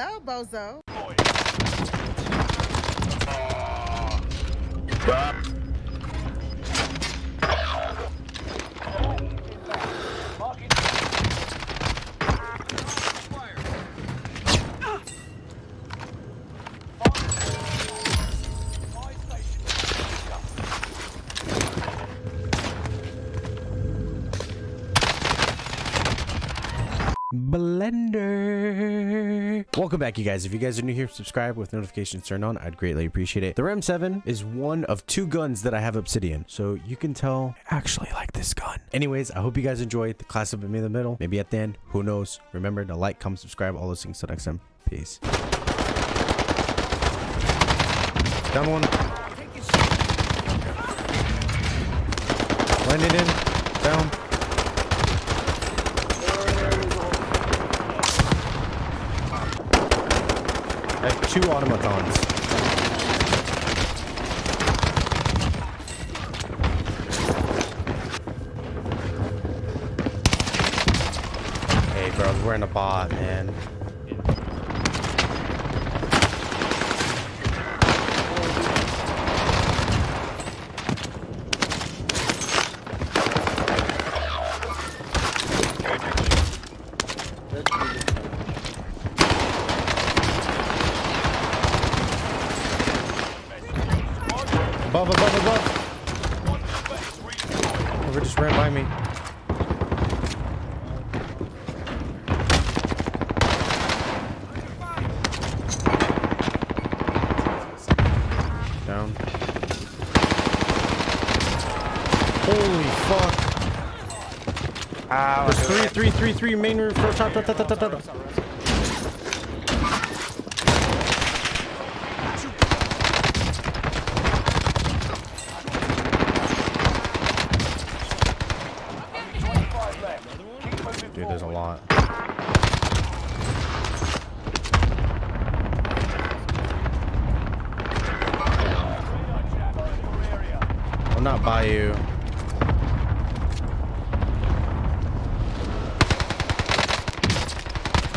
Hello, bozo. Oh, yeah. Blender. Welcome back, you guys. If you guys are new here, subscribe with notifications turned on. I'd greatly appreciate it. The Ram 7 is one of two guns that I have obsidian, so you can tell I actually like this gun. Anyways, I hope you guys enjoyed the class up in the middle, maybe at the end, who knows. Remember to like, comment, subscribe, all those things. Till next time, peace. Down one. Landed in. Down. I have two automatons. Hey, bro, we're in a bot, man. Above, above, above. Whoever just ran by me. Down. Holy fuck. There's three main room. Top. Dude, there's a lot. I'm not by you.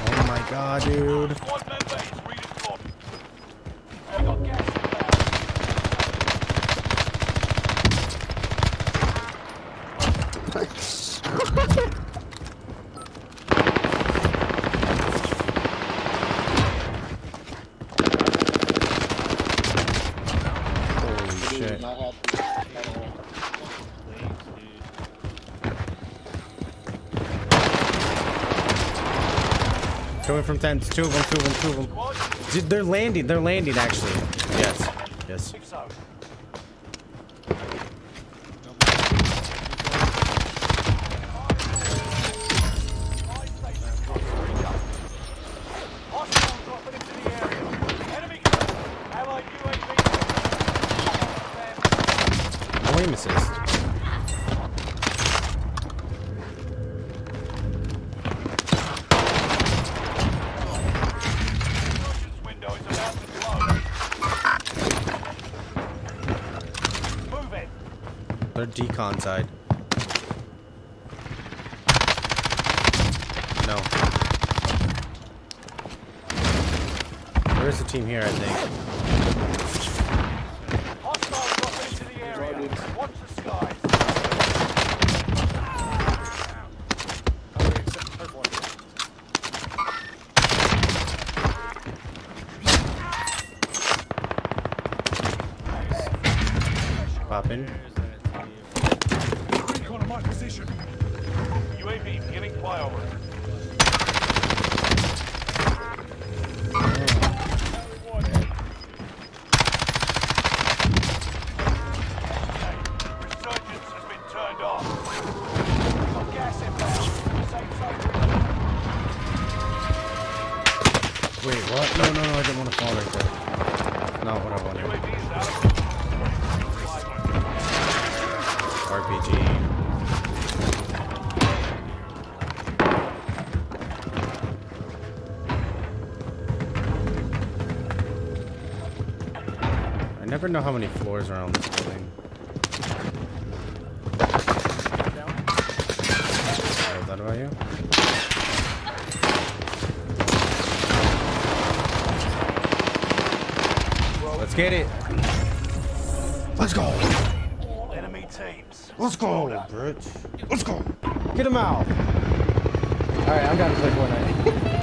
Oh my god, dude. Shit. Not happy at all. Please, coming from tents, two of them. Dude, they're landing actually. Yes, yes. Aim assist. They're decon side. No. There is a team here, I think. Watch the skies. Popping. Recon on my position. UAV beginning flyover. Wait, what? No, I didn't want to fall right there. Not what I wanted. RPG. I never know how many floors are on this building. Sorry, is that about you? Let's get it. Let's go. All enemy teams. Let's go, bitch. Let's go. Get him out. All right, I'm gonna play Fortnite.